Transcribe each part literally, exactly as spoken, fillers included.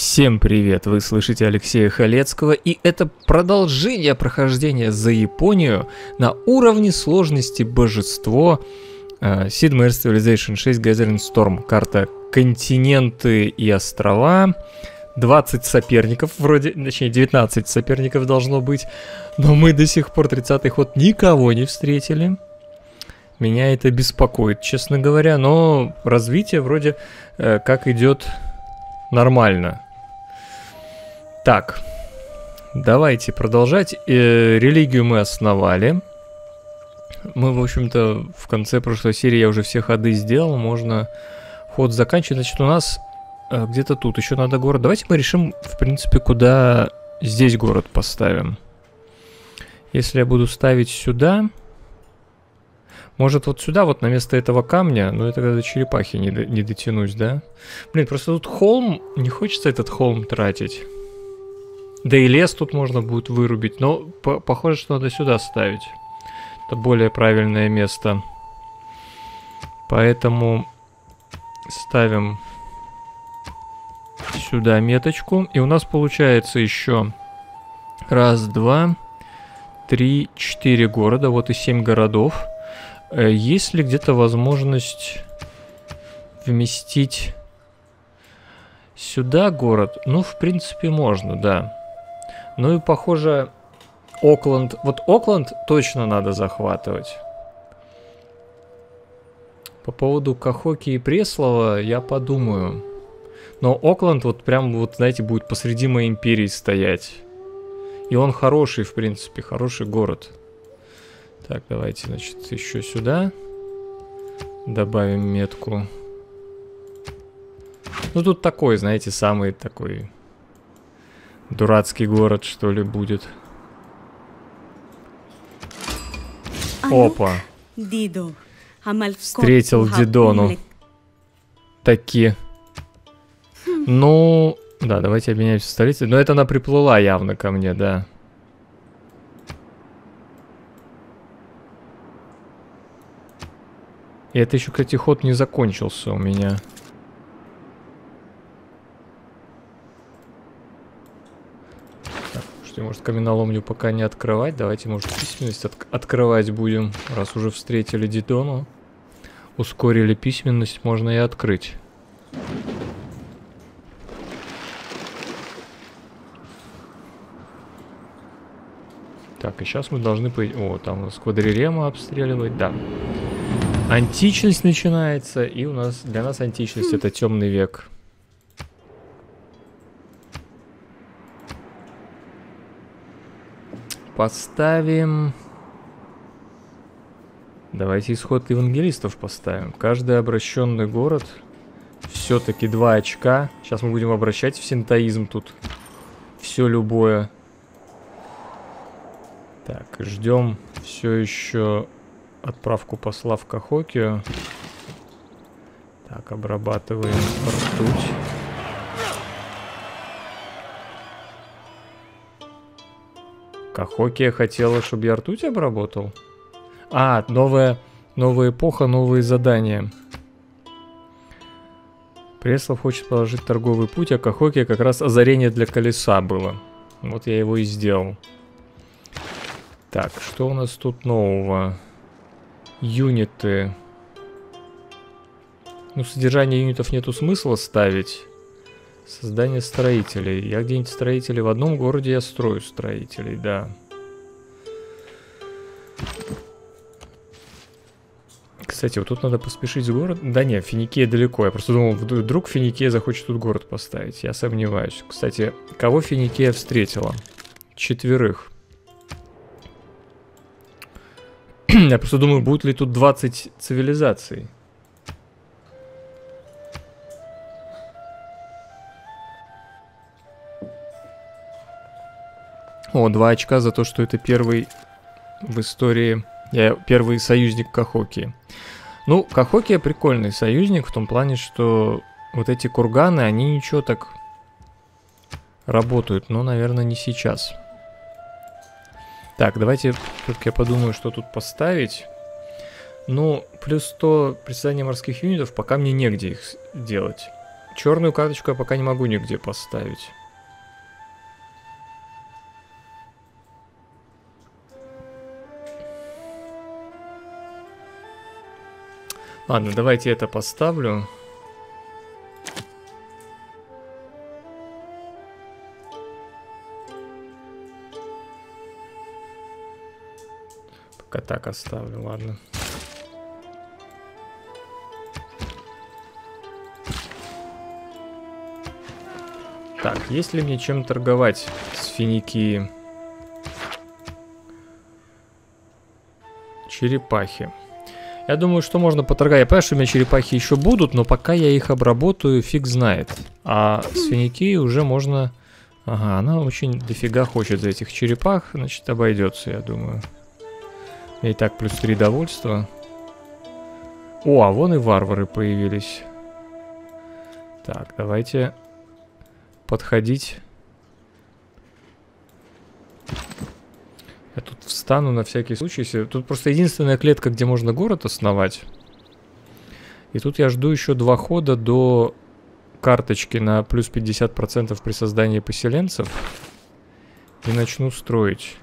Всем привет! Вы слышите Алексея Халецкого, и это продолжение прохождения за Японию на уровне сложности божество uh, Sid Meier's Civilization шесть Gathering Storm. Карта Континенты и Острова. двадцать соперников, вроде, точнее девятнадцать соперников должно быть, но мы до сих пор тридцатый ход никого не встретили. Меня это беспокоит, честно говоря, но развитие вроде э, как идет нормально. Так, давайте продолжать. Э, религию мы основали. Мы, в общем-то, в конце прошлой серии я уже все ходы сделал, можно ход заканчивать. Значит, у нас э, где-то тут еще надо город. Давайте мы решим, в принципе, куда здесь город поставим. Если я буду ставить сюда... Может, вот сюда, вот на место этого камня, но я тогда до черепахи не, до, не дотянусь, да? Блин, просто тут холм, не хочется этот холм тратить. Да и лес тут можно будет вырубить, но по похоже, что надо сюда ставить. Это более правильное место. Поэтому ставим сюда меточку. И у нас получается еще раз, два, три, четыре города, вот и семь городов. Есть ли где-то возможность вместить сюда город? Ну, в принципе, можно, да. Ну и, похоже, Окленд... Вот Окленд точно надо захватывать. По поводу Кахоки и Преслова я подумаю. Но Окленд вот прям, вот, знаете, будет посреди моей империи стоять. И он хороший, в принципе, хороший город. Так, давайте, значит, еще сюда добавим метку. Ну, тут такой, знаете, самый такой дурацкий город, что ли, будет. Опа! Встретил Дидону. Таки. Ну, да, давайте обменяемся столицей. Но это она приплыла явно ко мне, да. И это еще, кстати, ход не закончился у меня. Так, что, может, каменоломню пока не открывать? Давайте, может, письменность от открывать будем. Раз уже встретили Дидону, ускорили письменность, можно и открыть. Так, и сейчас мы должны... По... О, там у нас квадрирема обстреливать, да. Античность начинается, и у нас для нас античность — это темный век. Поставим... Давайте исход евангелистов поставим. Каждый обращенный город. Все-таки два очка. Сейчас мы будем обращать в синтоизм тут. Все любое. Так, ждем все еще... Отправку посла в Кахокию. Так, обрабатываем ртуть. Кахокия хотела, чтобы я ртуть обработал? А, новая, новая эпоха, новые задания. Преслов хочет положить торговый путь, а Кахокия как раз озарение для колеса было. Вот я его и сделал. Так, что у нас тут нового? Юниты. Ну, содержание юнитов нету смысла ставить. Создание строителей. Я где-нибудь строителей в одном городе, я строю строителей, да. Кстати, вот тут надо поспешить с городом. Да не, Финикия далеко. Я просто думал, вдруг Финикия захочет тут город поставить. Я сомневаюсь. Кстати, кого Финикия встретила? Четверых. Я просто думаю, будет ли тут двадцать цивилизаций. О, два очка за то, что это первый в истории... Я первый союзник Кахоки. Ну, Кахоки прикольный союзник в том плане, что вот эти курганы, они ничего так работают, но, наверное, не сейчас. Так, давайте все-таки я подумаю, что тут поставить. Ну, плюс сто присоединение морских юнитов, пока мне негде их делать. Черную карточку я пока не могу нигде поставить. Ладно, давайте это поставлю. Пока так оставлю, ладно. Так, есть ли мне чем торговать с Финикии? Черепахи. Я думаю, что можно поторговать. Я понимаю, что у меня черепахи еще будут, но пока я их обработаю, фиг знает. А с Финикии уже можно... Ага, она очень дофига хочет за этих черепах, значит, обойдется, я думаю. И так плюс три довольства. О, а вон и варвары появились. Так, давайте... подходить. Я тут встану на всякий случай. Тут просто единственная клетка, где можно город основать. И тут я жду еще два хода до карточки на плюс пятьдесят процентов при создании поселенцев. И начну строить.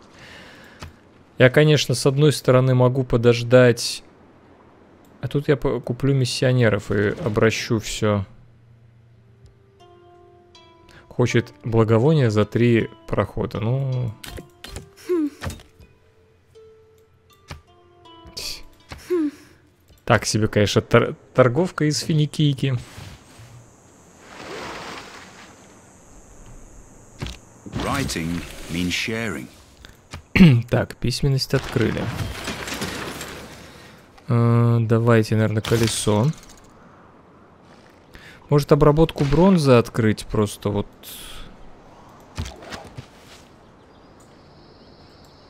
Я, конечно, с одной стороны могу подождать. А тут я куплю миссионеров и обращу все. Хочет благовония за три прохода. Ну... Так себе, конечно, тор торговка из Финикийки. Так, письменность открыли. Э давайте, наверное, колесо. Может, обработку бронзы открыть просто вот.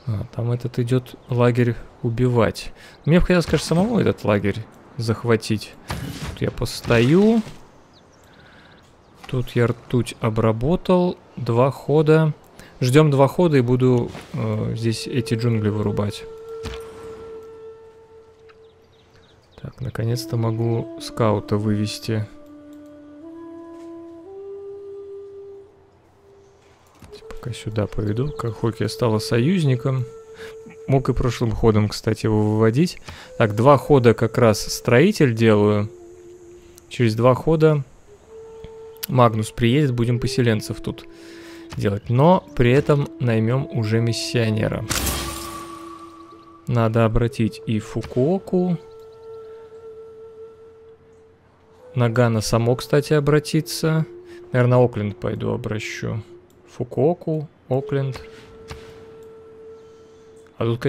А, там этот идет лагерь убивать. Мне бы хотелось, конечно, самому этот лагерь захватить. Тут я постою. Тут я ртуть обработал. Два хода. Ждем два хода и буду э, здесь эти джунгли вырубать. Так, наконец-то могу скаута вывести. Сюда поведу. Кахока стала союзником. Мог и прошлым ходом, кстати, его выводить. Так, два хода как раз строитель делаю. Через два хода Магнус приедет, будем поселенцев тут делать. Но при этом наймем уже миссионера. Надо обратить и Фукуоку. Нагана само, кстати, обратиться. Наверное, Окленд пойду обращу. Фукуоку, Окленд. А тут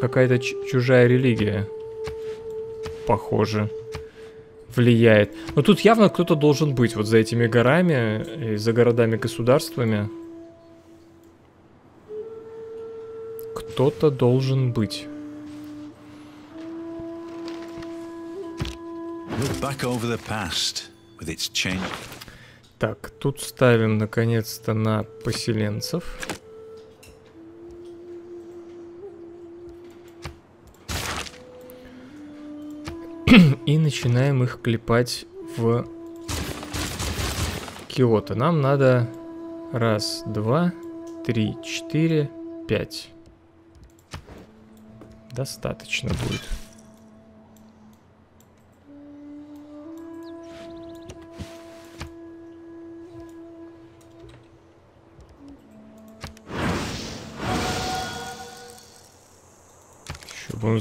какая-то чужая религия, похоже, влияет. Но тут явно кто-то должен быть вот за этими горами и за городами-государствами. Кто-то должен быть. Так, тут ставим наконец-то на поселенцев. И начинаем их клепать в Киото. Нам надо раз, два, три, четыре, пять. Достаточно будет.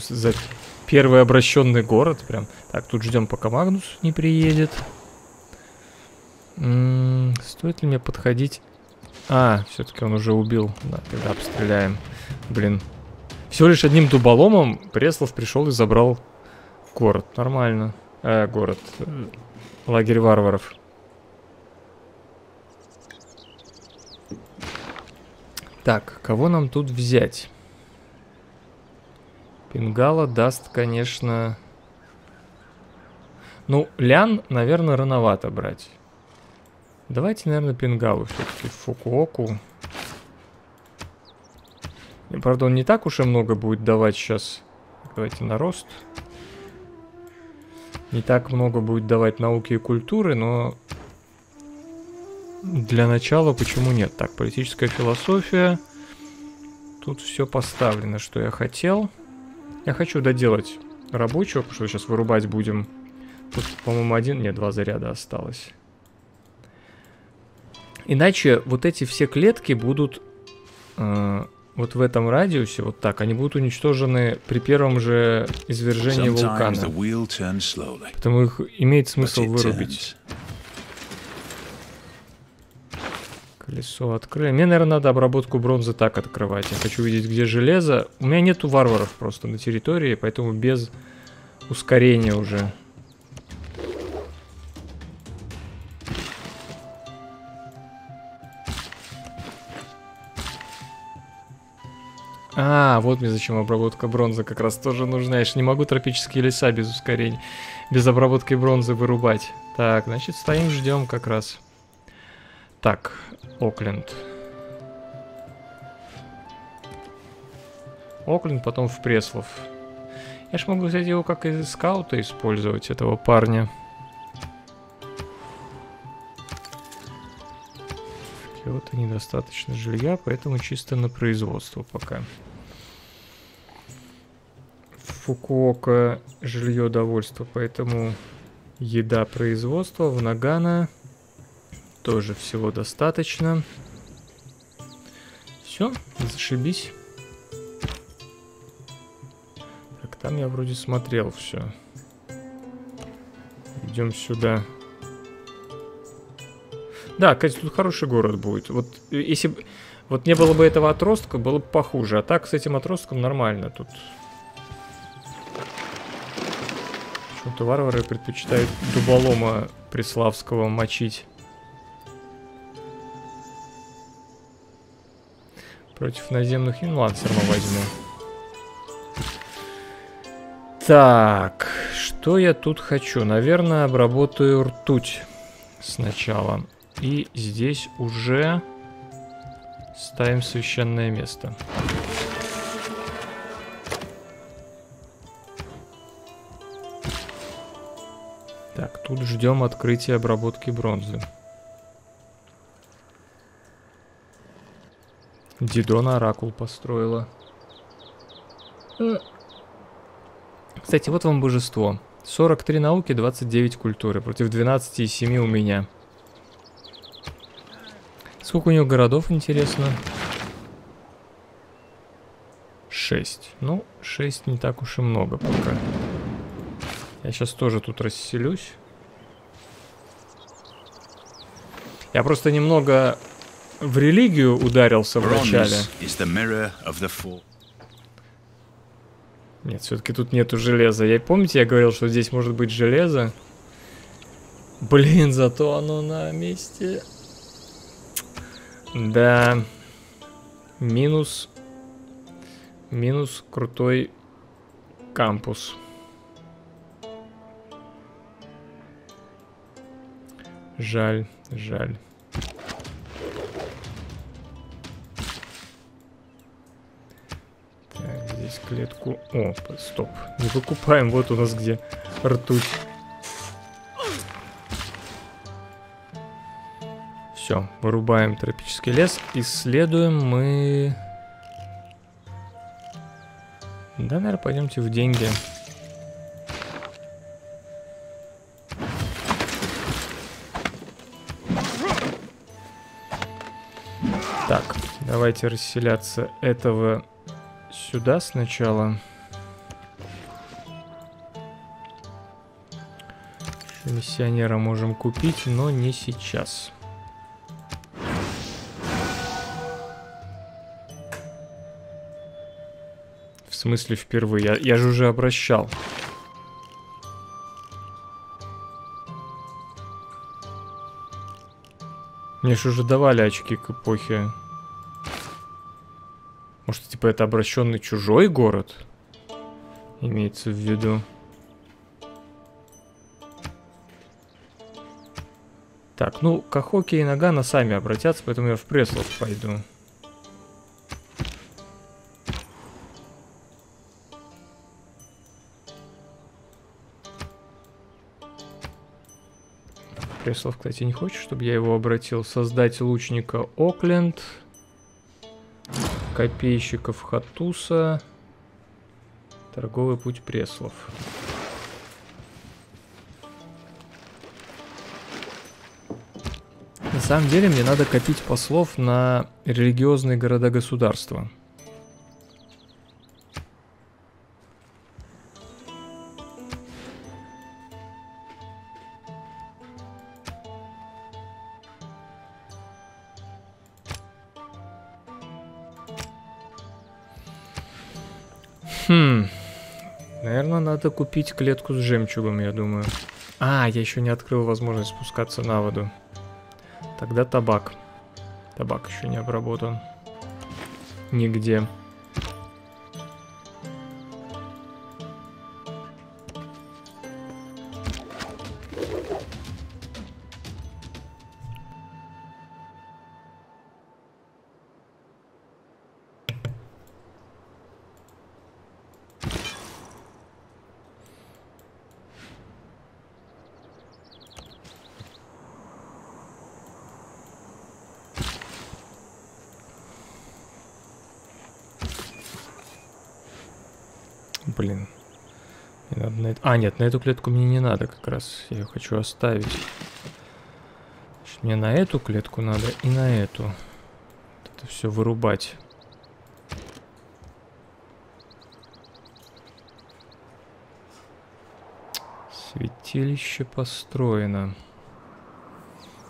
За первый обращенный город прям. Так, тут ждем, пока Магнус не приедет. М-м, стоит ли мне подходить? А, все-таки он уже убил. Да, тогда обстреляем. Блин. Всего лишь одним дуболомом Преслов пришел и забрал город. Нормально. Э, город. Лагерь варваров. Так, кого нам тут взять? Пингала даст, конечно... Ну, Лян, наверное, рановато брать. Давайте, наверное, Пингалу все-таки, Фукуоку. И, правда, он не так уж и много будет давать сейчас. Давайте на рост. Не так много будет давать науки и культуры, но для начала, почему нет. Так, политическая философия. Тут все поставлено, что я хотел. Я хочу доделать рабочего, потому что сейчас вырубать будем. Тут, по-моему, один... Нет, два заряда осталось. Иначе вот эти все клетки будут э, вот в этом радиусе, вот так, они будут уничтожены при первом же извержении вулкана. Поэтому их имеет смысл вырубить. Колесо открыли. Мне, наверное, надо обработку бронзы так открывать. Я хочу видеть, где железо. У меня нету варваров просто на территории, поэтому без ускорения уже. А, вот мне зачем обработка бронзы как раз тоже нужна. Я же не могу тропические леса без ускорений, без обработки бронзы вырубать. Так, значит, стоим, ждем как раз. Так, Окленд. Окленд, потом в Преслов. Я ж могу взять его как из скаута использовать, этого парня. Киото недостаточно жилья, поэтому чисто на производство пока. Фукуока жилье довольство, поэтому еда производство. В Нагана тоже всего достаточно. Все, зашибись. Так, там я вроде смотрел все. Идем сюда. Да, кстати, тут хороший город будет. Вот если бы вот не было бы этого отростка, было бы похуже. А так с этим отростком нормально тут. Почему-то варвары предпочитают дуболома преславского мочить. Против наземных инлансер мы возьму. Так, что я тут хочу? Наверное, обработаю ртуть сначала. И здесь уже ставим священное место. Так, тут ждем открытия обработки бронзы. Дидона оракул построила. Кстати, вот вам божество. сорок три науки, двадцать девять культуры. Против двенадцати и семи у меня. Сколько у него городов, интересно? шесть. Ну, шесть не так уж и много пока. Я сейчас тоже тут расселюсь. Я просто немного в религию ударился в начале. Нет, все-таки тут нету железа. Я, помните, я говорил, что здесь может быть железо? Блин, зато оно на месте. Да. Минус. Минус крутой кампус. Жаль, жаль. Так, здесь клетку. О, стоп. Не выкупаем. Вот у нас где ртуть. Все, вырубаем тропический лес. Исследуем мы... Да, наверное, пойдемте в деньги. Так, давайте расселяться этого сюда сначала. Миссионера можем купить, но не сейчас. В смысле впервые? Я, я же уже обращал. Мне же уже давали очки к эпохе. Может, типа это обращенный чужой город? Имеется в виду. Так, ну, Кахоки и Нагана сами обратятся, поэтому я в Преслов пойду. Преслов, кстати, не хочет, чтобы я его обратил. Создать лучника Окленд. Копейщиков Хатуса. Торговый путь Преслов. На самом деле мне надо копить послов на религиозные города-государства. Хм. Наверное, надо купить клетку с жемчугом, я думаю. А, я еще не открыл возможность спускаться на воду. Тогда табак. Табак еще не обработан. Нигде. Блин. Мне надо на это... А, нет, на эту клетку мне не надо как раз. Я ее хочу оставить. Значит, мне на эту клетку надо и на эту. Это все вырубать. Святилище построено.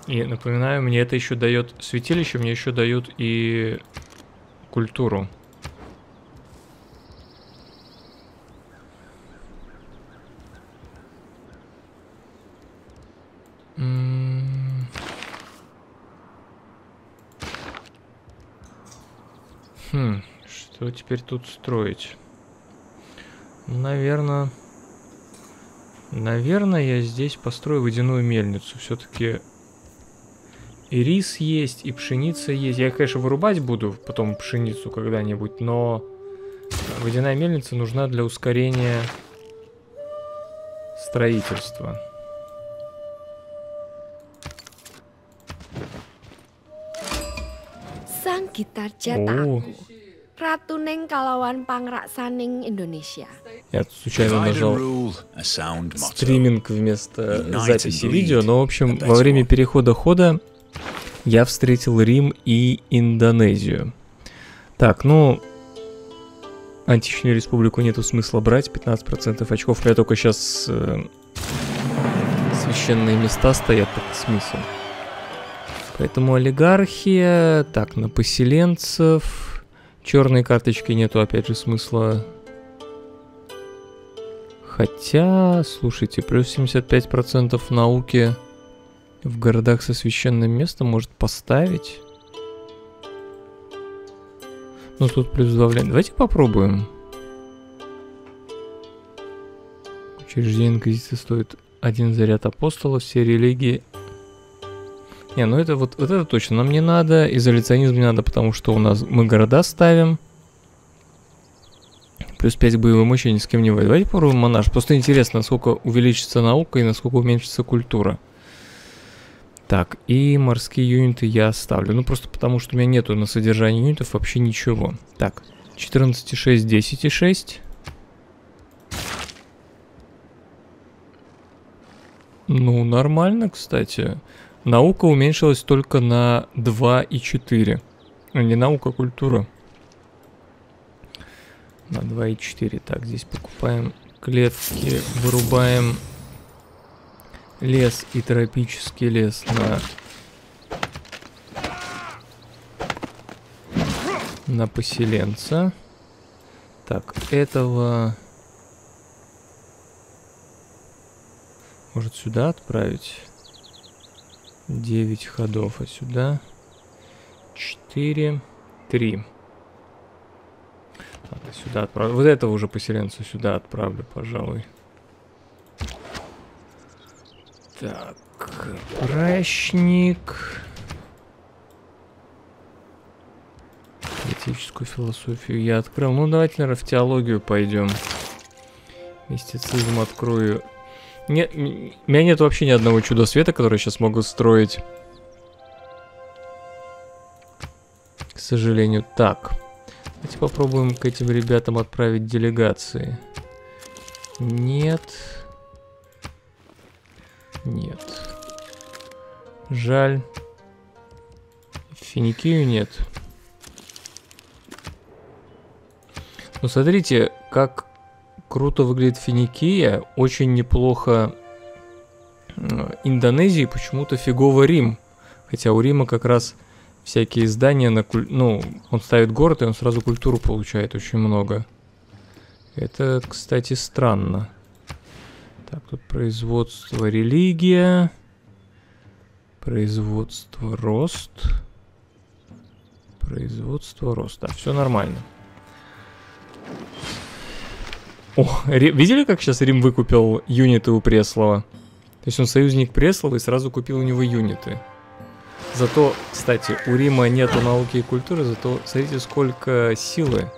И, напоминаю, мне это еще дает... Святилище мне еще дают и культуру. Теперь тут строить. Наверное, наверное, я здесь построю водяную мельницу. Все-таки и рис есть, и пшеница есть. Я, конечно, вырубать буду потом пшеницу когда-нибудь, но водяная мельница нужна для ускорения строительства. О. Ratu Neng Kalawan Pangrasaning Indonesia. Я случайно нажал стриминг вместо записи видео, но, в общем, во время перехода хода я встретил Рим и Индонезию. Так, ну, античную республику нету смысла брать, пятнадцать процентов очков. Я только сейчас э, священные места стоят, это смысл. Поэтому олигархия, так, на поселенцев... Черной карточки нету, опять же, смысла. Хотя, слушайте, плюс семьдесят пять процентов науки в городах со священным местом может поставить. Ну, тут плюс два влияния. Давайте попробуем. Учреждение инквизиции стоит один заряд апостола, все религии... Не, ну это вот, вот это точно нам не надо. Изоляционизм не надо, потому что у нас мы города ставим. Плюс пять боевой мощи ни с кем не воевать. Давайте попробуем монаш. Просто интересно, насколько увеличится наука и насколько уменьшится культура. Так, и морские юниты я оставлю. Ну просто потому, что у меня нету на содержание юнитов вообще ничего. Так, четырнадцать и шесть, десять и шесть. Ну, нормально, кстати. Наука уменьшилась только на два и четыре. Не наука, а культура. На два и четыре. Так, здесь покупаем клетки, вырубаем лес и тропический лес на... на поселенца. Так, этого... Может сюда отправить? девять ходов, а сюда четыре, три. Так, а сюда отправлю. Вот этого уже поселенца сюда отправлю, пожалуй. Так, прачник. Политическую философию я открыл. Ну, давайте, наверное, в теологию пойдем. Мистицизм открою. Нет, у меня нет вообще ни одного чуда света, которое сейчас могу строить. К сожалению. Так. Давайте попробуем к этим ребятам отправить делегации. Нет. Нет. Жаль. Финикию нет. Ну, смотрите, как круто выглядит Финикия. Очень неплохо Индонезии, почему-то фигово Рим. Хотя у Рима как раз всякие здания на куль... Ну, он ставит город, и он сразу культуру получает очень много. Это, кстати, странно. Так, тут производство, религия. Производство, рост. Производство, рост. Да, все нормально. О, видели, как сейчас Рим выкупил юниты у Преслова? То есть он союзник Преслова и сразу купил у него юниты. Зато, кстати, у Рима нету науки и культуры, зато смотрите, сколько силы.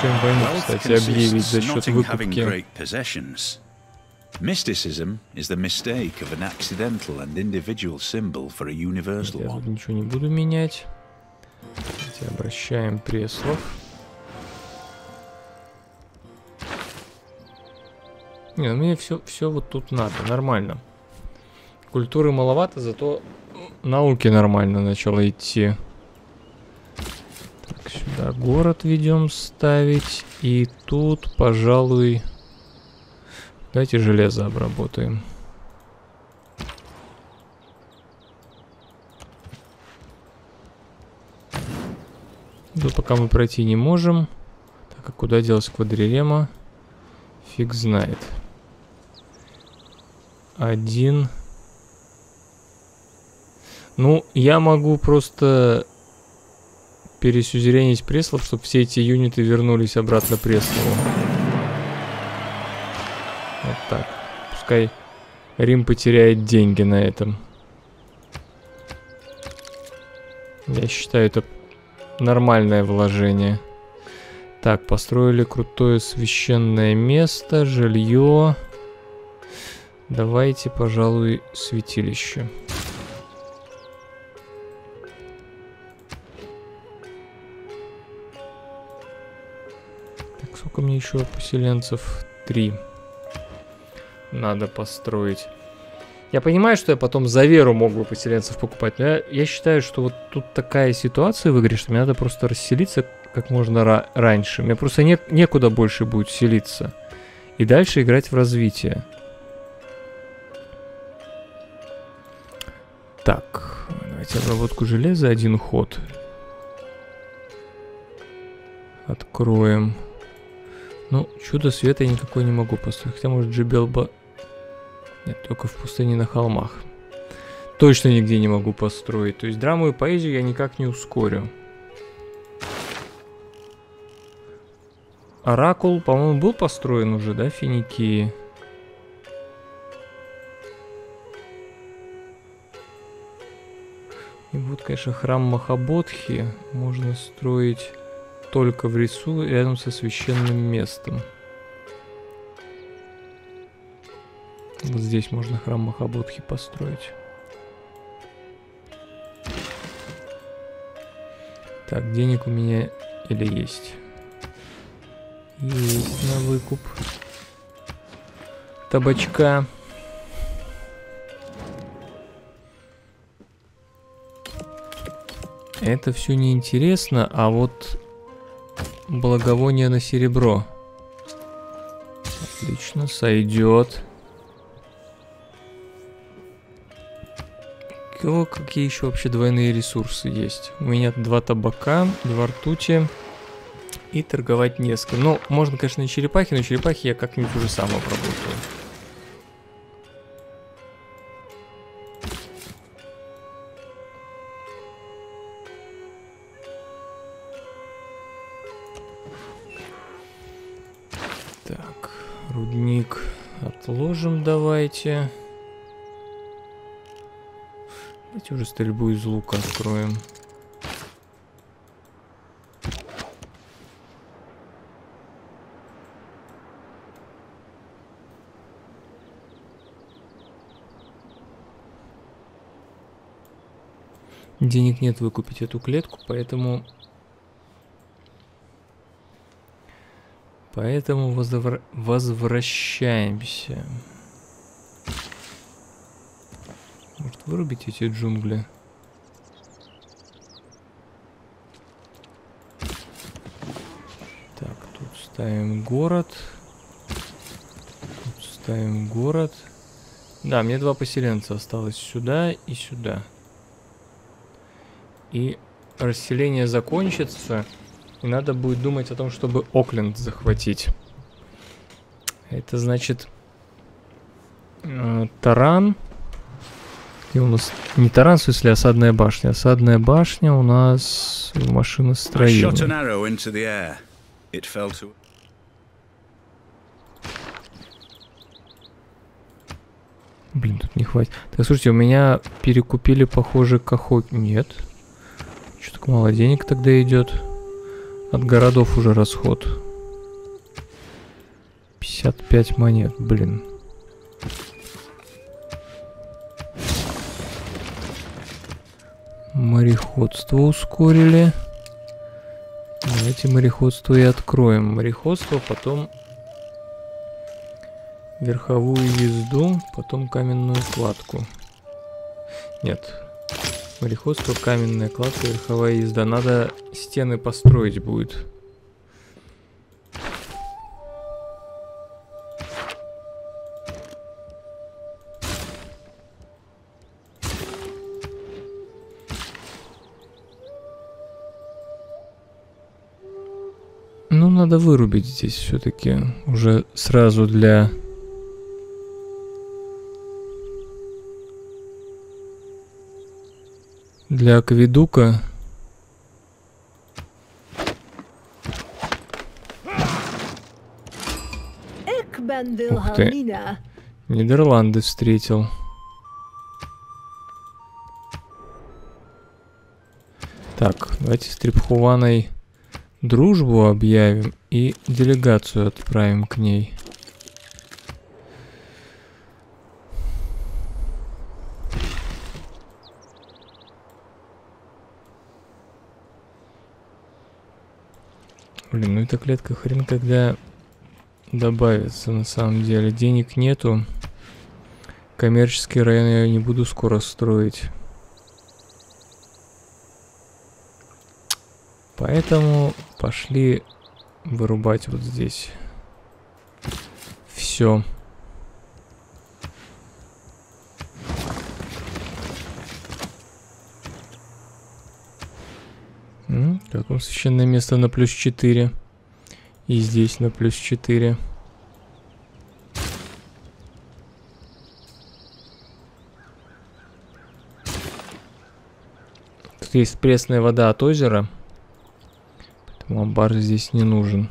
Чем войну, кстати, объявить за счет выкупки. Mysticism is the mistake of an accidental and individual symbol for a universal one. Я тут ничего не буду менять. Давайте обращаем Преслов. Не, ну мне все, все вот тут надо, нормально. Культуры маловато, зато науки нормально начало идти. Так, сюда город ведем ставить. И тут, пожалуй... Давайте железо обработаем. Да, пока мы пройти не можем. Так, а куда делась квадрилема? Фиг знает. Один. Ну, я могу просто пересюзеренить Преслов, чтобы все эти юниты вернулись обратно Преслову. Вот так. Пускай Рим потеряет деньги на этом. Я считаю, это нормальное вложение. Так, построили крутое священное место, жилье. Давайте, пожалуй, святилище. Так, сколько мне еще поселенцев? Три. Надо построить. Я понимаю, что я потом за веру мог бы поселенцев покупать, но я, я считаю, что вот тут такая ситуация в игре, что мне надо просто расселиться как можно ра раньше. Мне просто не некуда больше будет селиться. И дальше играть в развитие. Так, давайте обработку железа, один ход. Откроем. Ну, чудо света я никакой не могу построить. Хотя, может, джибелба... Нет, только в пустыне на холмах. Точно нигде не могу построить. То есть драму и поэзию я никак не ускорю. Оракул, по-моему, был построен уже, да, Финикии? И вот, конечно, храм Махабодхи можно строить только в лесу, рядом со священным местом. Вот здесь можно храм Махабодхи построить. Так, денег у меня или есть? Есть на выкуп. Табачка. Это все неинтересно, а вот... Благовоние на серебро. Отлично, сойдет. Какие еще вообще двойные ресурсы есть? У меня два табака, два ртути. И торговать несколько. Ну, можно, конечно, и черепахи, но черепахи я как-нибудь уже сам обработаю. Отложим, давайте. Давайте уже стрельбу из лука откроем. Денег нет выкупить эту клетку, поэтому... Поэтому возвра... возвращаемся. Может, вырубить эти джунгли? Так, тут ставим город. Тут ставим город. Да, мне два поселенца осталось сюда и сюда. И расселение закончится, и надо будет думать о том, чтобы Окленд захватить. Это значит э, таран. И у нас не таран, в смысле, осадная башня. Осадная башня у нас машиностроение. Блин, тут не хватит. Так, слушайте, у меня перекупили, похоже, кахоки. Нет. Что так мало денег тогда идет. От городов уже расход. пятьдесят пять монет, блин. Мореходство ускорили. Давайте мореходство и откроем. Мореходство, потом верховую езду, потом каменную кладку. Нет. Мореходство, каменная кладка, верховая езда. Надо стены построить будет. Надо вырубить здесь все-таки уже сразу для для акведука. Ух ты, Нидерланды встретил. Так, давайте с Требхуаной дружбу объявим и делегацию отправим к ней. Блин, ну эта клетка хрен когда добавится, на самом деле. Денег нету. Коммерческий район я не буду скоро строить. Поэтому пошли вырубать вот здесь. Все. Как вам священное место на плюс четыре? И здесь на плюс четыре. Тут есть пресная вода от озера. Амбар здесь не нужен.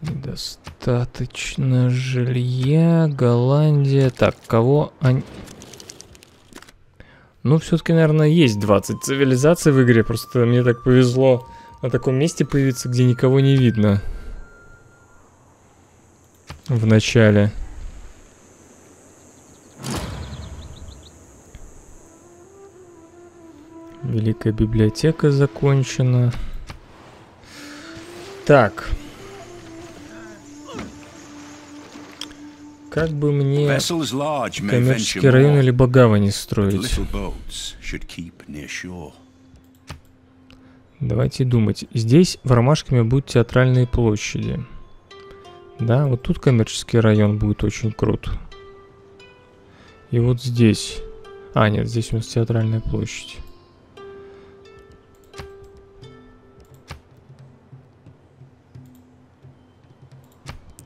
Недостаточно жилья. Голландия. Так, кого они... Ну, все-таки, наверное, есть двадцать цивилизаций в игре. Просто мне так повезло на таком месте появиться, где никого не видно. В начале. Великая библиотека закончена. Так. Как бы мне коммерческий район или гавани строить? Давайте думать. Здесь в ромашками будут театральные площади. Да, вот тут коммерческий район будет очень крут. И вот здесь. А, нет, здесь у нас театральная площадь.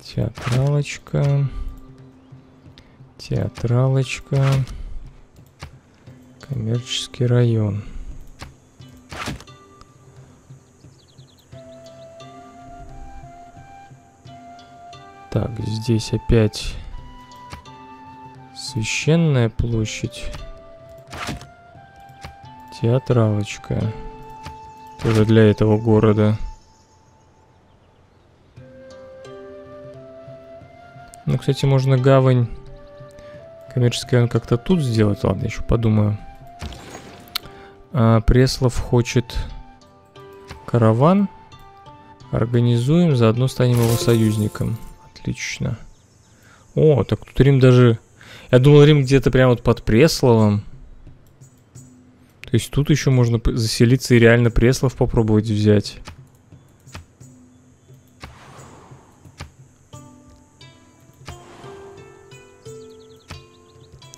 Театралочка. Театралочка. Коммерческий район. Так, здесь опять священная площадь. Театралочка. Тоже для этого города. Ну, кстати, можно гавань коммерческая как-то тут сделать. Ладно, еще подумаю. А, Преслов хочет караван. Организуем, заодно станем его союзником. Отлично. О, так тут Рим даже... Я думал, Рим где-то прямо вот под Пресловом. То есть тут еще можно заселиться и реально Преслов попробовать взять.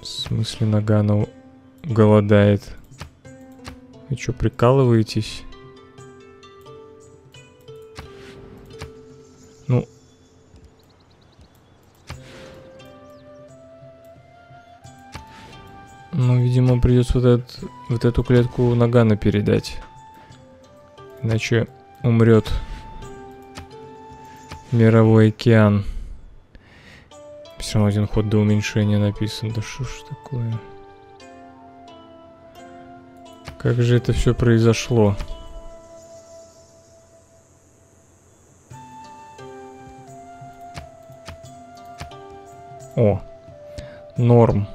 В смысле, Нагана голодает? Вы что, прикалываетесь? Ну... Ну, видимо, придется вот, этот, вот эту клетку Нагана передать. Иначе умрет мировой океан. Все равно один ход до уменьшения написан. Да что ж такое? Как же это все произошло? О, норм.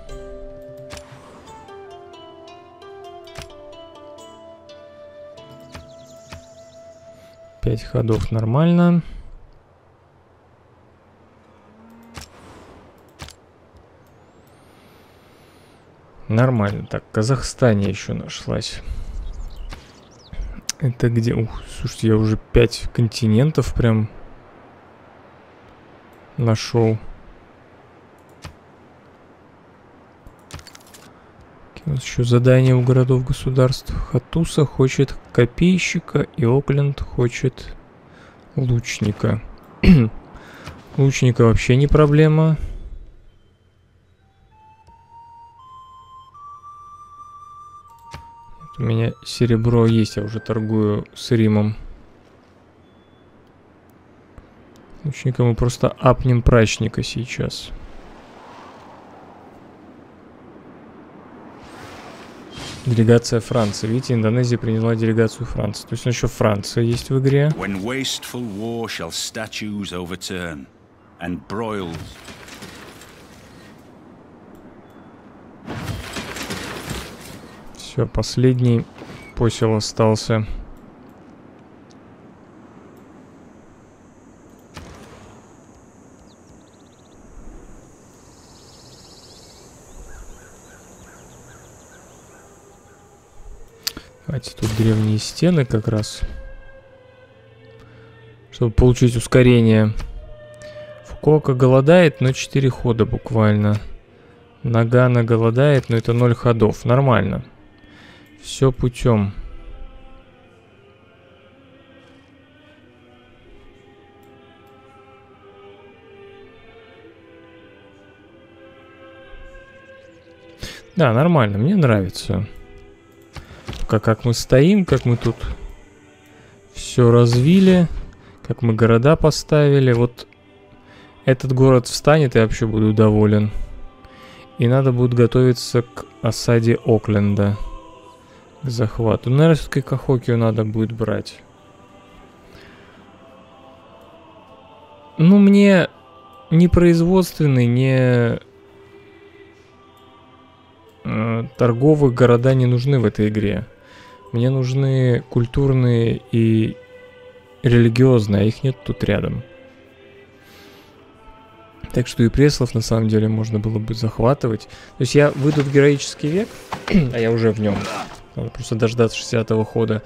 Пять ходов нормально. Нормально. Так, в Казахстане еще нашлась. Это где? Ух, слушайте, я уже пять континентов прям нашел. У нас еще задание у городов-государств. Хатуса хочет копейщика, и Окленд хочет лучника. Лучника вообще не проблема. У меня серебро есть, я уже торгую с Римом. Лучника мы просто апнем прачника сейчас. Делегация Франции. Видите, Индонезия приняла делегацию Франции. То есть еще Франция есть в игре. Все, последний посел остался. Тут древние стены как раз, чтобы получить ускорение. Фукуока голодает, но четыре хода буквально. Нагана голодает, но это ноль ходов. Нормально. Все путем. Да, нормально, мне нравится. Как мы стоим, как мы тут все развили, как мы города поставили. Вот этот город встанет, я вообще буду доволен. И надо будет готовиться к осаде Окленда, к захвату. Наверное, все-таки Кахокию надо будет брать. Ну, мне не производственный, не... торговые города не нужны в этой игре. Мне нужны культурные и религиозные, а их нет тут рядом. Так что и Преслов на самом деле можно было бы захватывать. То есть я выйду в героический век, а я уже в нем. Надо просто дождаться шестидесятого хода.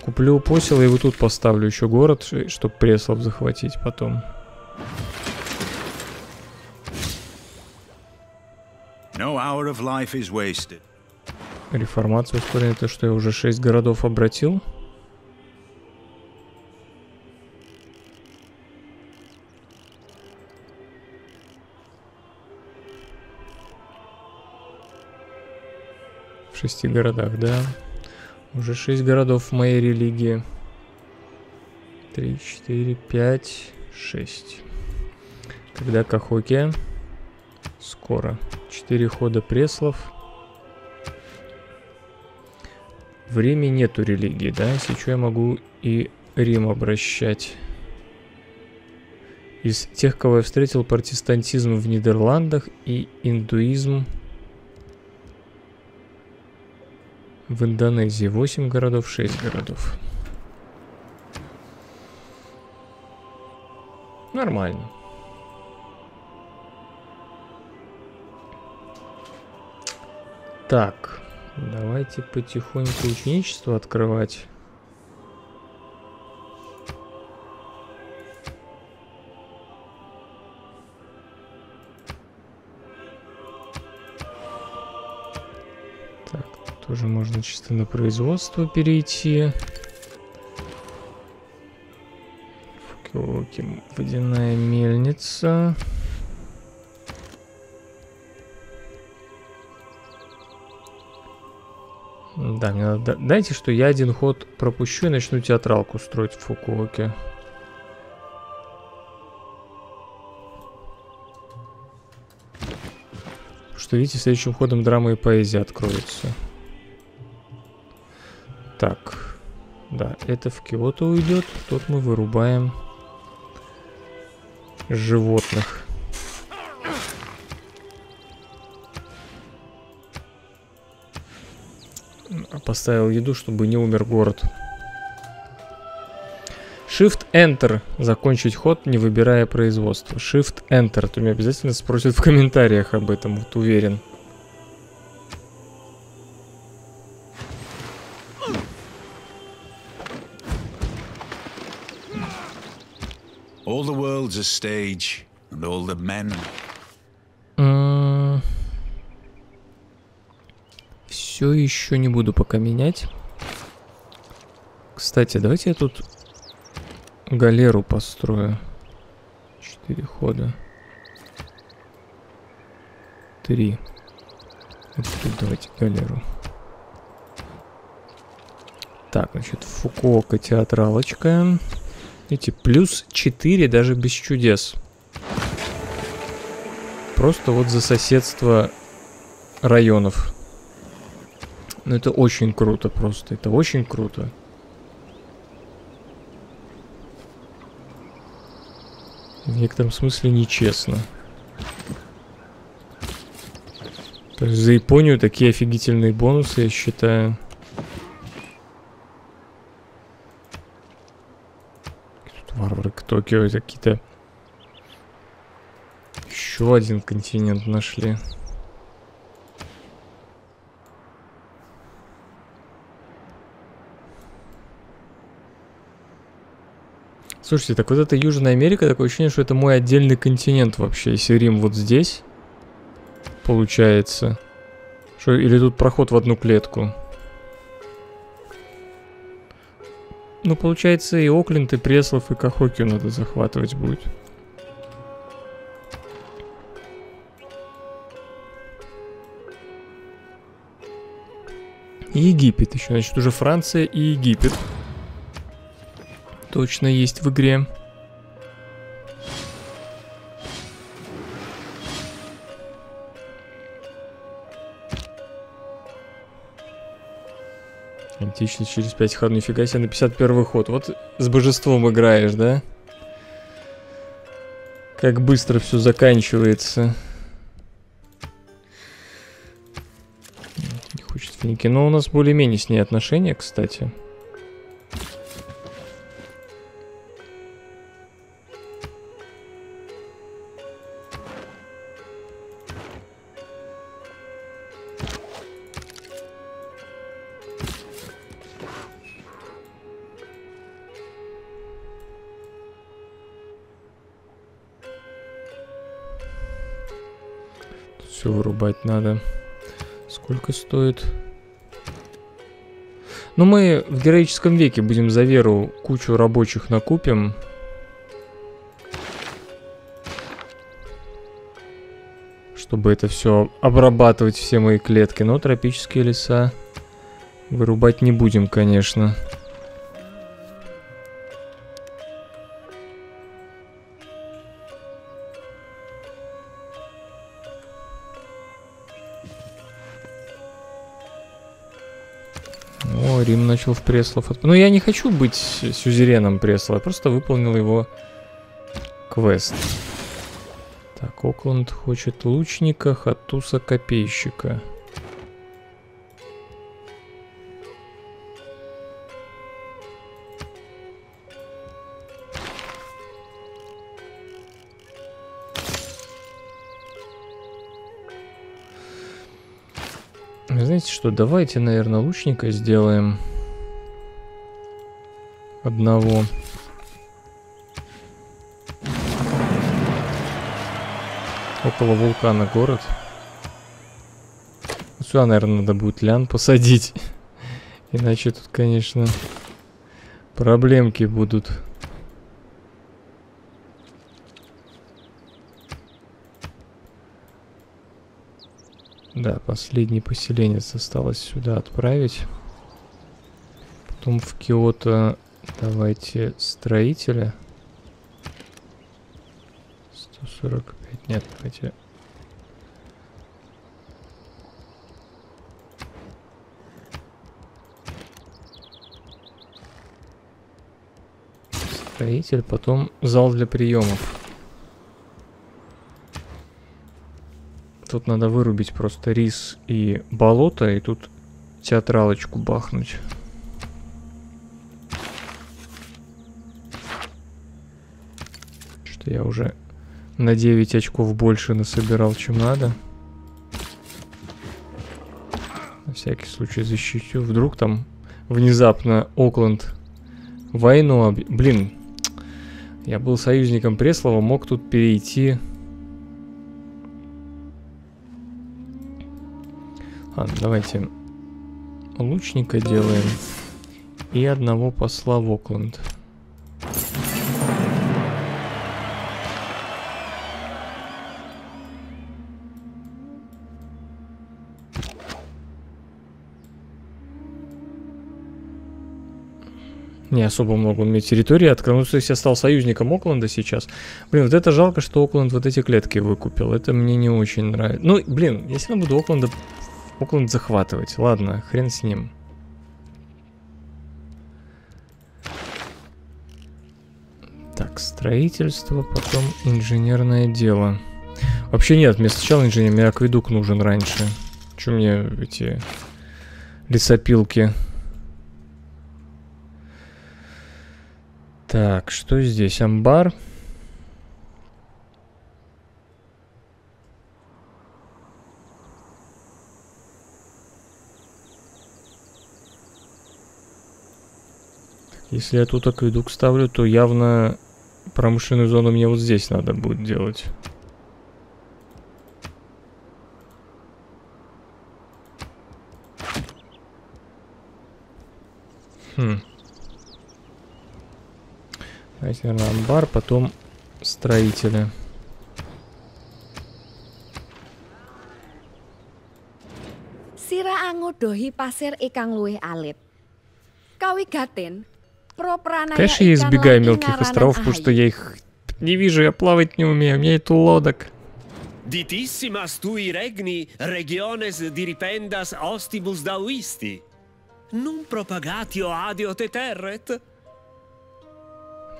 Куплю посел и вот тут поставлю еще город, чтобы Преслов захватить потом. Реформация ускорена, то что я уже шесть городов обратил. В шести городах, да. Уже шесть городов в моей религии. Три, четыре, пять, шесть. Когда Кахоке? Скоро. четыре хода Преслов. В Риме нету религии, да? Сейчас я могу и Рим обращать. Из тех, кого я встретил, протестантизм в Нидерландах и индуизм в Индонезии. восемь городов, шесть городов. Нормально. Так, давайте потихоньку ученичество открывать. Так, тоже можно чисто на производство перейти. Фукуоки, водяная мельница. Да, мне надо... Дайте, что я один ход пропущу и начну театралку строить в Фукуоке. Что, видите, следующим ходом драма и поэзия откроются. Так. Да, это в Киото уйдет. Тут мы вырубаем животных. Поставил еду, чтобы не умер город. Shift-Enter. Закончить ход, не выбирая производство. Shift-Enter. Ты меня обязательно спросят в комментариях об этом, вот уверен. All the world's a stage, and all the men. Все еще не буду пока менять. Кстати, давайте я тут галеру построю. Четыре хода. Три. Вот тут давайте галеру. Так, значит, Фукуока, театралочка. Видите, плюс четыре даже без чудес. Просто вот за соседство районов. Ну это очень круто просто, это очень круто. В некотором смысле нечестно. То есть за Японию такие офигительные бонусы, я считаю. Тут варвары к Токио, это какие-то... Еще один континент нашли. Слушайте, так вот это Южная Америка, такое ощущение, что это мой отдельный континент вообще. Если Рим вот здесь, получается. Что, или тут проход в одну клетку. Ну, получается, и Окленд, и Преслов, и Кахоки надо захватывать будет. И Египет еще, значит, уже Франция и Египет. Точно есть в игре. Антично через пять ходов, нифига себе, на пятьдесят первый ход. Вот с божеством играешь, да? Как быстро все заканчивается. Не хочет финики, но у нас более-менее с ней отношения, кстати. Вырубать надо. Сколько стоит? Ну, мы в героическом веке будем за веру кучу рабочих накупим. Чтобы это все обрабатывать, все мои клетки. Но тропические леса вырубать не будем, конечно. Рим начал в Преслов. Но я не хочу быть сюзереном Пресла, я просто выполнил его квест. Так, Окленд хочет лучника, Хатуса копейщика. Знаете что, давайте, наверное, лучника сделаем одного. Около вулкана город. Сюда, наверное, надо будет Лян посадить. Иначе тут, конечно, проблемки будут. Да, последний поселенец осталось сюда отправить. Потом в Киото давайте строителя. сто сорок пять, нет, давайте. Строитель, потом зал для приемов. Тут надо вырубить просто рис и болото, и тут театралочку бахнуть. Что я уже на девять очков больше насобирал, чем надо. На всякий случай защищу. Вдруг там внезапно Окленд войну об... Блин, я был союзником Преслова, мог тут перейти... А, давайте лучника делаем и одного посла в Окленд. Не особо много у меня территории открыл. Ну, то есть я стал союзником Окленда сейчас. Блин, вот это жалко, что Окленд вот эти клетки выкупил. Это мне не очень нравится. Ну, блин, я всегда буду Окленда... Окленд захватывать. Ладно, хрен с ним. Так, строительство, потом инженерное дело. Вообще нет, мне сначала инженер, мне акведук нужен раньше. Чё мне эти лесопилки? Так, что здесь? Амбар. Если я тут акведук ставлю, то явно промышленную зону мне вот здесь надо будет делать. Хм. Давайте, наверное, амбар, потом строители. Сира ангудохи пасер икан луи алит. Кавигатен. Конечно, я избегаю мелких островов, потому что я их не вижу, я плавать не умею, у меня нету лодок.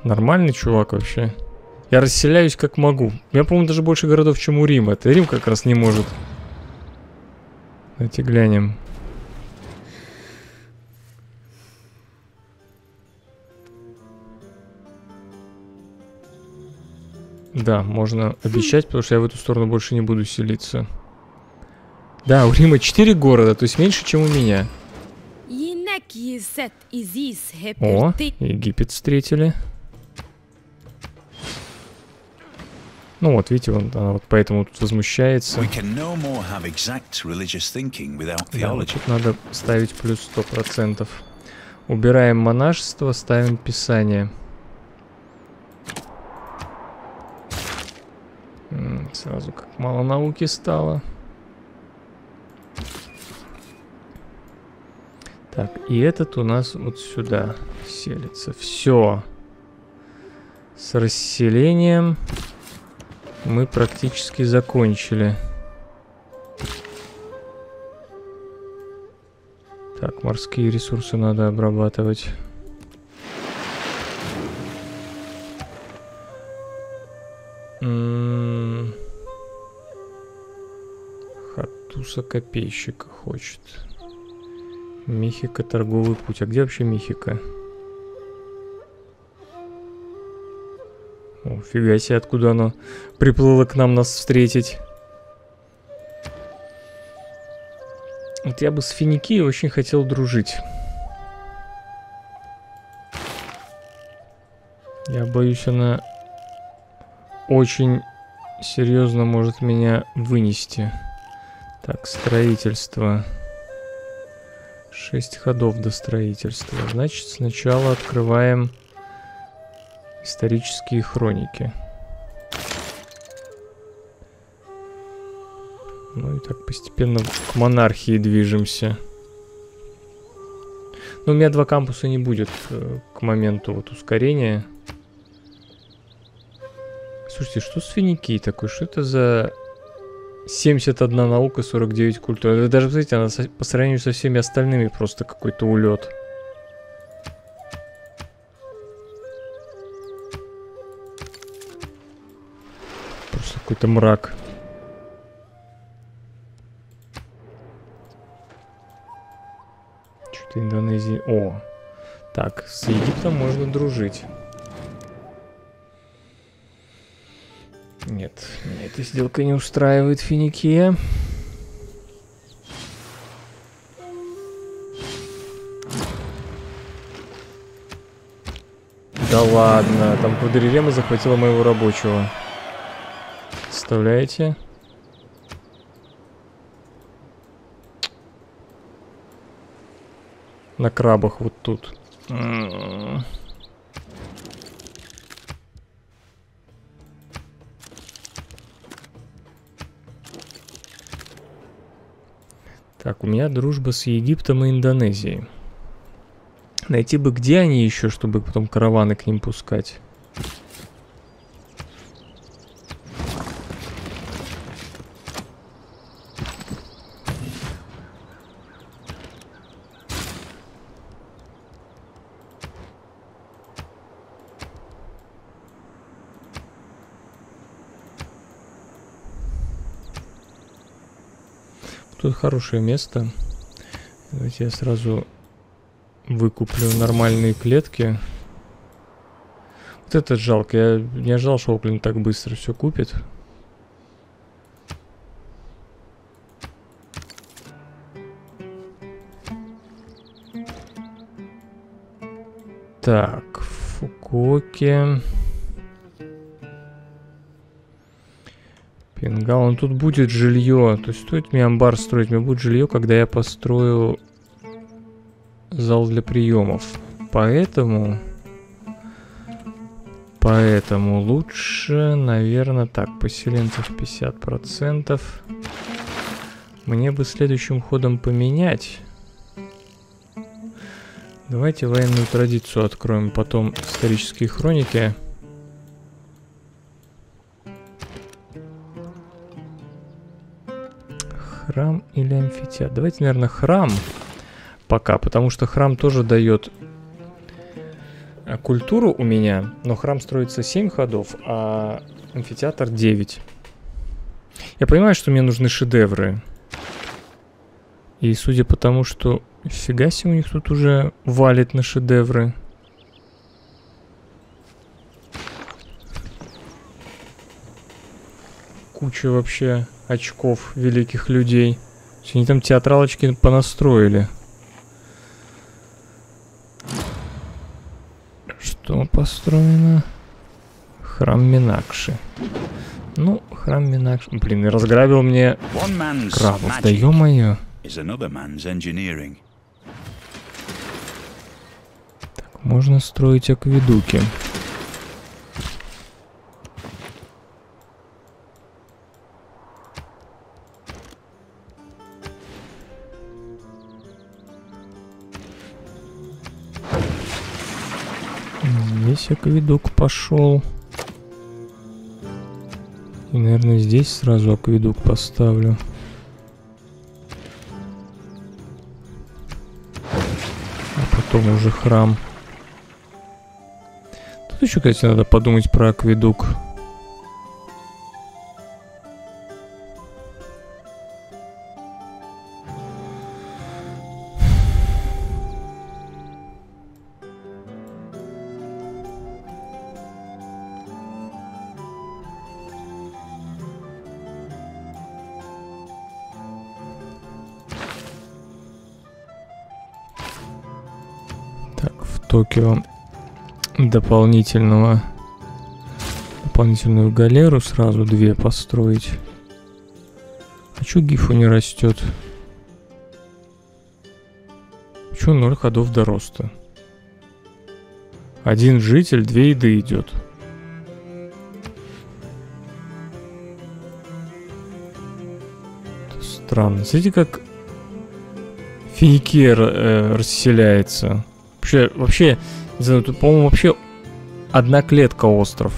Нормальный чувак вообще. Я расселяюсь как могу. Я, по-моему, даже больше городов, чем у Рима. Это Рим как раз не может. Давайте глянем. Да, можно обещать, потому что я в эту сторону больше не буду селиться. Да, у Рима четыре города, то есть меньше, чем у меня. О, Египет встретили. Ну вот, видите, он, она вот поэтому тут возмущается. Да, вот тут надо ставить плюс сто процентов. Убираем монашество, ставим писание. Сразу как мало науки стало. Так, и этот у нас вот сюда селится. Все. С расселением мы практически закончили. Так, морские ресурсы надо обрабатывать. М-м- Хатуса копейщика хочет. Мехика, торговый путь. А где вообще Мехика? О, фига себе, откуда оно приплыло к нам нас встретить. Вот я бы с Финикией очень хотел дружить. Я боюсь, она очень серьезно может меня вынести. Так, строительство. Шесть ходов до строительства. Значит, сначала открываем исторические хроники. Ну и так постепенно к монархии движемся. Но у меня два кампуса не будет к моменту вот ускорения. Слушайте, что с Финикией такое? Что это за семьдесят одна наука, сорок девять культур? Вы даже, знаете, она со, по сравнению со всеми остальными просто какой-то улет. Просто какой-то мрак. Что-то Индонезия... О! Так, с Египтом можно дружить. Нет, меня эта сделка не устраивает, Финикия. Да ладно, там Квадрирема захватила моего рабочего. Представляете? На крабах вот тут. Так, у меня дружба с Египтом и Индонезией. Найти бы, где они еще, чтобы потом караваны к ним пускать. Хорошее место. Давайте я сразу выкуплю нормальные клетки. Вот это жалко. Я не ожидал, что Окленд так быстро все купит. Так, Фукуоке. Пингала, он тут будет жилье. То есть стоит мне амбар строить, мне будет жилье, когда я построю зал для приемов. Поэтому, поэтому лучше, наверное, так, поселенцев пятьдесят процентов. Мне бы следующим ходом поменять. Давайте военную традицию откроем, потом исторические хроники. Храм или амфитеатр? Давайте, наверное, храм пока, потому что храм тоже дает культуру у меня, но храм строится семь ходов, а амфитеатр девять. Я понимаю, что мне нужны шедевры. И судя по тому, что... Фига себе, у них тут уже валит на шедевры. Куча вообще... очков великих людей. Они там театралочки понастроили. Что построено? Храм Минакши. Ну, храм Минакши. Блин, и разграбил мне крабов. Да ё-моё. Так, можно строить акведуки. Акведук пошел. И, наверное, здесь сразу акведук поставлю. А потом уже храм. Тут еще, кстати, надо подумать про акведук. Токио дополнительного дополнительную галеру, сразу две построить. А чё гифу не растет? Чё ноль ходов до роста? Один житель, две еды идет. Это странно. Смотрите, как Финикия э, расселяется. Вообще, вообще, не знаю, тут, по-моему, вообще одна клетка остров.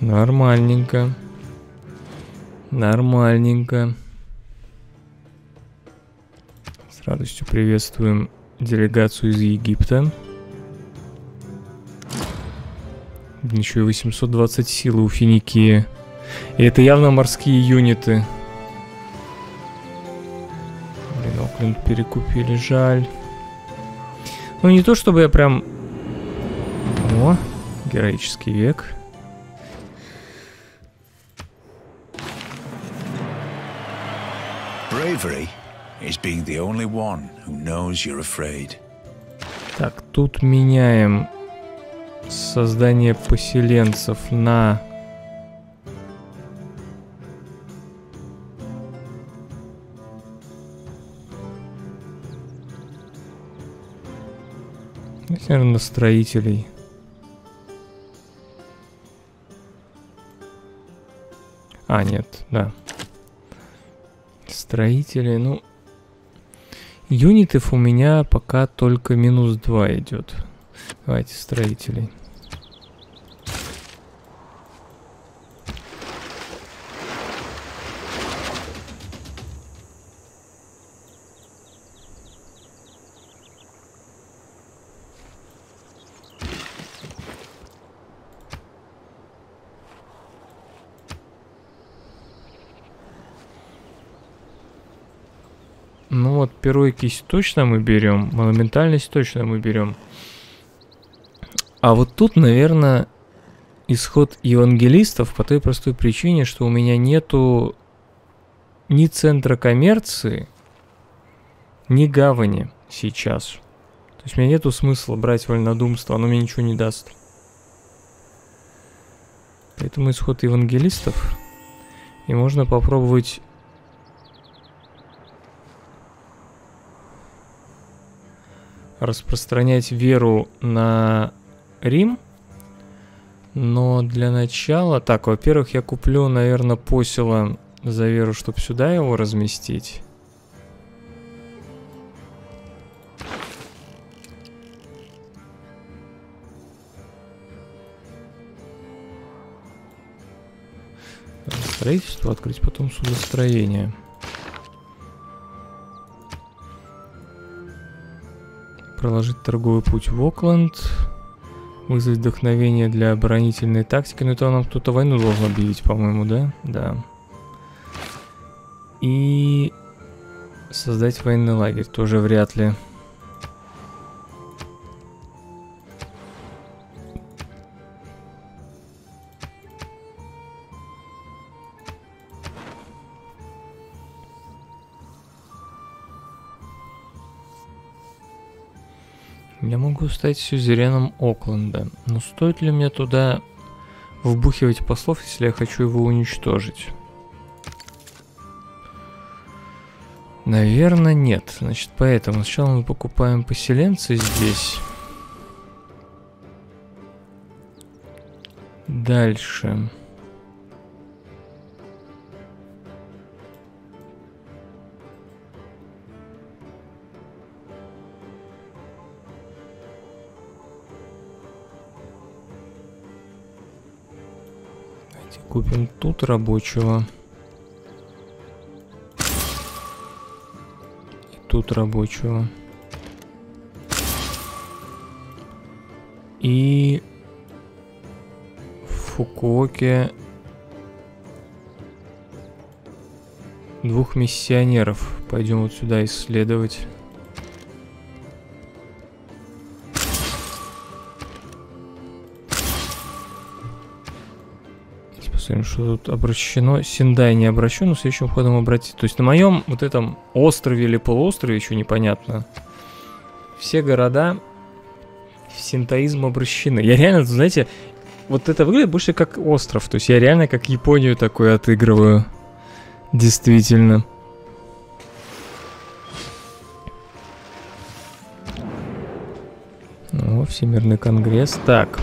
Нормальненько. Нормальненько. С радостью приветствуем делегацию из Египта. Еще и восемьсот двадцать силы у Финикии. И это явно морские юниты. Блин, Окленд перекупили, жаль. Ну, не то чтобы я прям... О, героический век. Так, тут меняем создание поселенцев на... Наверное, на строителей. А, нет, да. Строители, ну... Юнитов у меня пока только минус два идет. Давайте строителей. Ну вот, перойкись точно мы берем, монументальность точно мы берем. А вот тут, наверное, исход евангелистов по той простой причине, что у меня нету ни центра коммерции, ни гавани сейчас. То есть у меня нету смысла брать вольнодумство, оно мне ничего не даст. Поэтому исход евангелистов. И можно попробовать... распространять веру на Рим. Но для начала... Так, во-первых, я куплю, наверное, посела за веру, чтобы сюда его разместить. Строительство открыть, потом судостроение. Проложить торговый путь в Окленд, вызвать вдохновение для оборонительной тактики. Ну, это нам кто-то войну должен объявить, по-моему, да? Да. И создать военный лагерь тоже вряд ли. Я могу стать сюзереном Окленда, но стоит ли мне туда вбухивать послов, если я хочу его уничтожить? Наверное, нет. Значит, поэтому сначала мы покупаем поселенца здесь. Дальше. Купим тут рабочего. И тут рабочего. И в Фукуоке двух миссионеров. Пойдем вот сюда исследовать. Посмотрим, что тут обращено. Синдай не обращу, но следующим ходом обратить. То есть на моем вот этом острове или полуострове, еще непонятно, все города в синтоизм обращены. Я реально, знаете, вот это выглядит больше как остров. То есть я реально как Японию такой отыгрываю. Действительно. О, Всемирный конгресс. Так.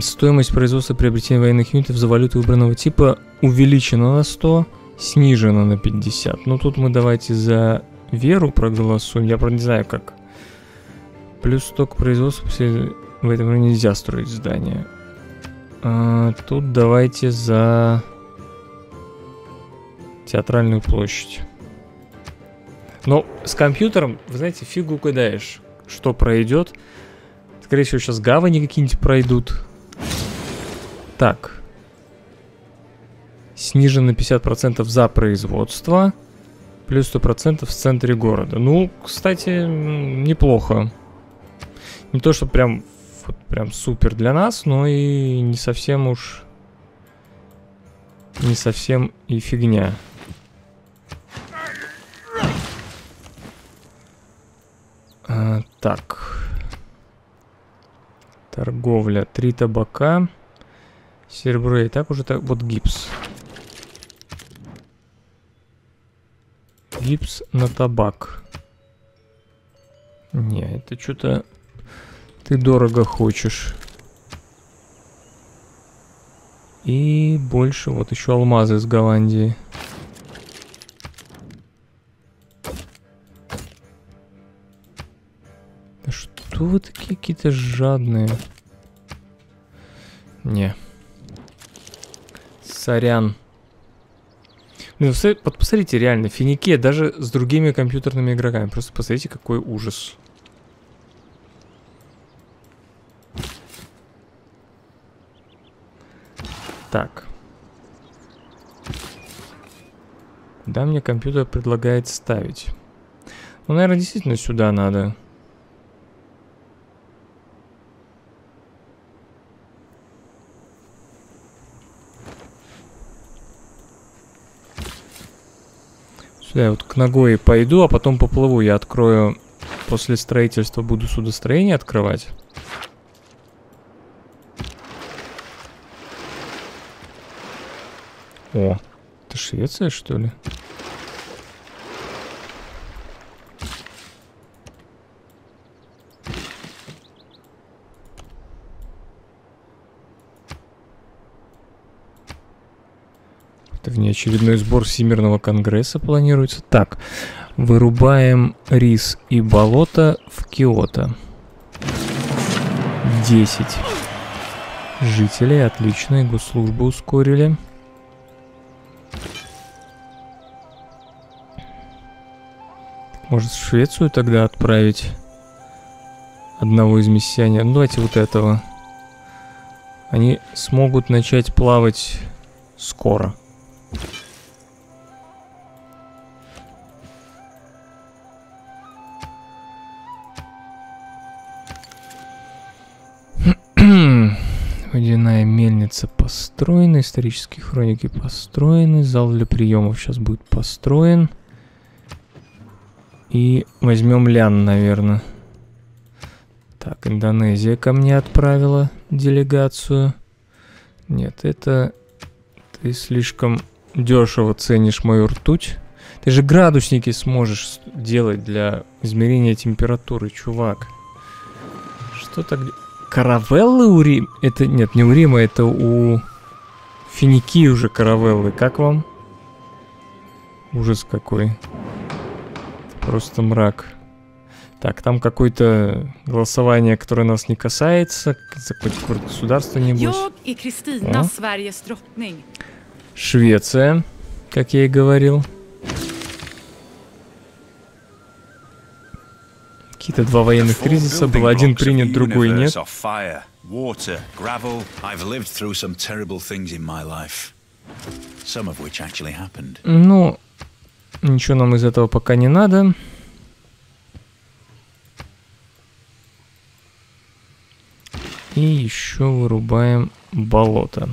Стоимость производства приобретения военных юнитов за валюту выбранного типа увеличена на сто, снижена на пятьдесят. Ну тут мы давайте за веру проголосуем. Я, правда, не знаю как. Плюс сто к производству, в этом районе нельзя строить здание. А, тут давайте за театральную площадь. Но с компьютером, вы знаете, фигу кидаешь, что пройдет. Скорее всего, сейчас гавани какие-нибудь пройдут. Так. Снижено пятьдесят процентов за производство. Плюс сто процентов в центре города. Ну, кстати, неплохо. Не то, что прям, вот, прям супер для нас, но и не совсем уж... Не совсем и фигня. А, так... Торговля. Три табака. Серебро и так уже так. Вот гипс. Гипс на табак. Не, это что-то ты дорого хочешь. И больше. Вот еще алмазы из Голландии. Что вы такие какие-то жадные? Не. Сорян. Ну, посмотрите, реально, Финикия даже с другими компьютерными игроками. Просто посмотрите, какой ужас. Так. Куда мне компьютер предлагает ставить? Ну, наверное, действительно сюда надо. Я вот к ногой пойду, а потом поплыву. Я открою, после строительства буду судостроение открывать. О, это Швеция, что ли? Очередной сбор Всемирного конгресса планируется. Так, вырубаем рис и болото в Киото. десять жителей, отлично, госслужбу ускорили. Может, в Швецию тогда отправить одного из миссионеров? Ну, давайте вот этого. Они смогут начать плавать скоро. Водяная мельница построена, исторические хроники построены, зал для приемов сейчас будет построен. И возьмем Лян, наверное. Так, Индонезия ко мне отправила делегацию. Нет, это ты слишком дешево ценишь мою ртуть. Ты же градусники сможешь делать для измерения температуры, чувак. Что так... Каравеллы у Рима? Это... Нет, не у Рима, это у Финикии уже каравеллы. Как вам? Ужас какой. Просто мрак. Так, там какое-то голосование, которое нас не касается. Какое-то государство, небось. И Кристина, Швеция, как я и говорил. Какие-то два военных кризиса было. Один принят, другой нет. Ну, ничего нам из этого пока не надо. И еще вырубаем болото.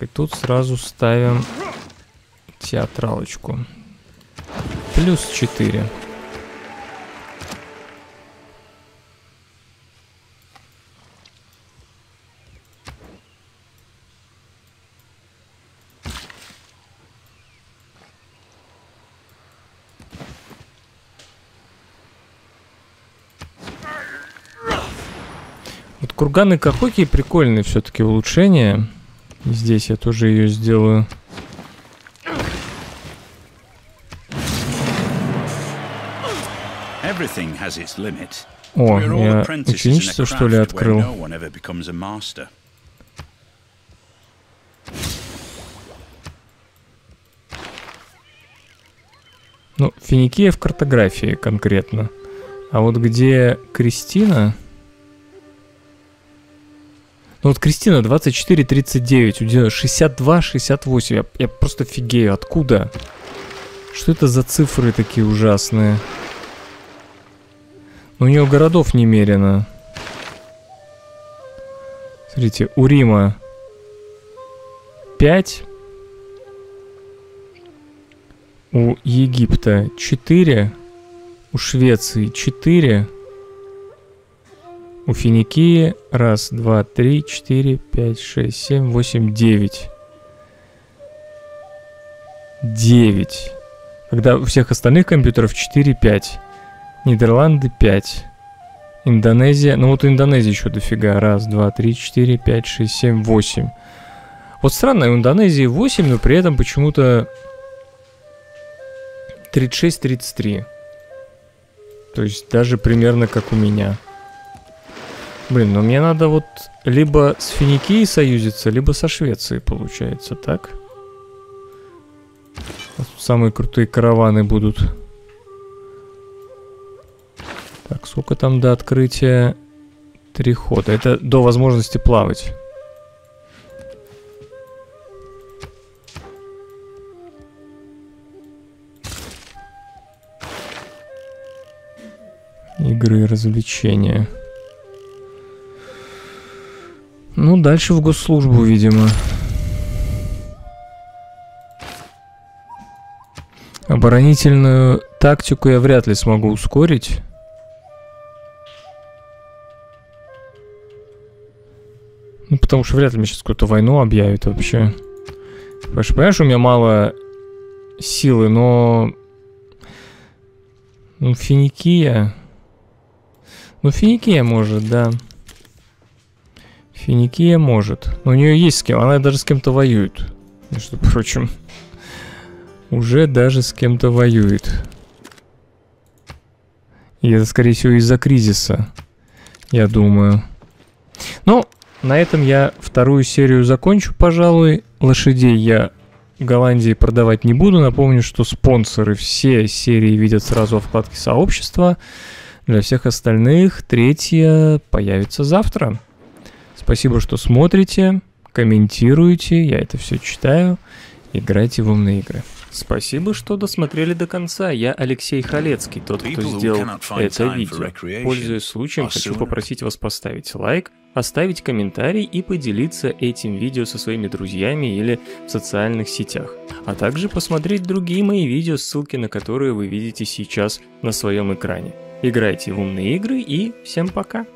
И тут сразу ставим театралочку. Плюс четыре. Вот курганы Кахоки прикольные все-таки улучшения. Здесь я тоже ее сделаю. О, я ученичество, что ли, открыл? Ну, Финикия в картографии конкретно. А вот где Кристина... Ну вот Кристина двадцать четыре тридцать девять, у нее шестьдесят два шестьдесят восемь. Я, я просто офигею, откуда? Что это за цифры такие ужасные? Ну, у нее городов немерено. Смотрите, у Рима пять. У Египта четыре. У Швеции четыре. У Финикии раз, два, три, четыре, пять, шесть, семь, восемь, девять. девять. Когда у всех остальных компьютеров четыре, пять. Нидерланды пять. Индонезия. Ну вот у Индонезии еще дофига. раз, два, три, четыре, пять, шесть, семь, восемь. Вот странно, у Индонезии восемь, но при этом почему-то тридцать шесть тридцать три. То есть даже примерно как у меня. Блин, ну мне надо вот либо с Финикией союзиться, либо со Швецией, получается, так? Самые крутые караваны будут. Так, сколько там до открытия? Три хода. Это до возможности плавать. Игры и развлечения. Ну, дальше в госслужбу, видимо. Оборонительную тактику я вряд ли смогу ускорить. Ну, потому что вряд ли мне сейчас какую-то войну объявят вообще. Потому что, понимаешь, у меня мало силы, но... Ну, Финикия... Ну, Финикия может, да. Финикия может. Но у нее есть с кем. Она даже с кем-то воюет. Между прочим. Уже даже с кем-то воюет. И это, скорее всего, из-за кризиса. Я думаю. Ну, на этом я вторую серию закончу, пожалуй. Лошадей я в Голландии продавать не буду. Напомню, что спонсоры все серии видят сразу во вкладке сообщества. Для всех остальных третья появится завтра. Спасибо, что смотрите, комментируете, я это все читаю. Играйте в умные игры. Спасибо, что досмотрели до конца. Я Алексей Халецкий, тот, кто сделал это видео. Пользуясь случаем, хочу попросить вас поставить лайк, оставить комментарий и поделиться этим видео со своими друзьями или в социальных сетях. А также посмотреть другие мои видео, ссылки на которые вы видите сейчас на своем экране. Играйте в умные игры и всем пока!